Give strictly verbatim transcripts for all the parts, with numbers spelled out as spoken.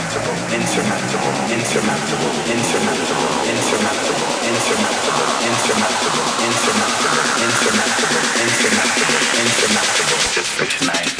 insurmountable, insurmountable, insurmountable, insurmountable, insurmountable, insurmountable, insurmountable, insurmountable, insurmountable, insurmountable, insurmountable, just for tonight.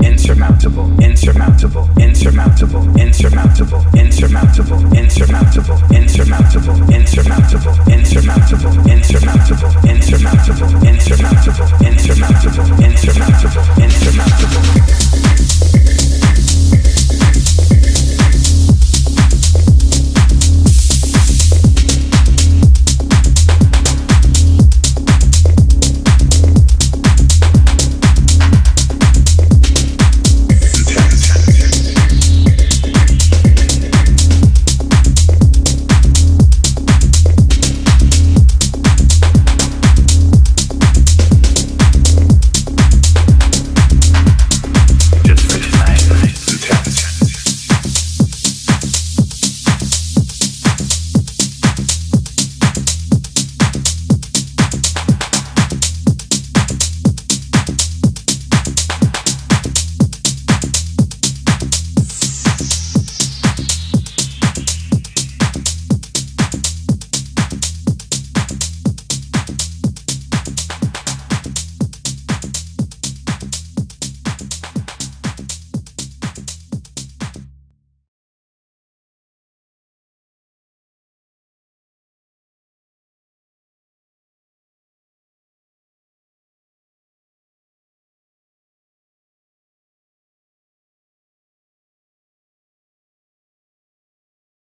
Insurmountable, insurmountable, insurmountable, insurmountable, insurmountable, insurmountable.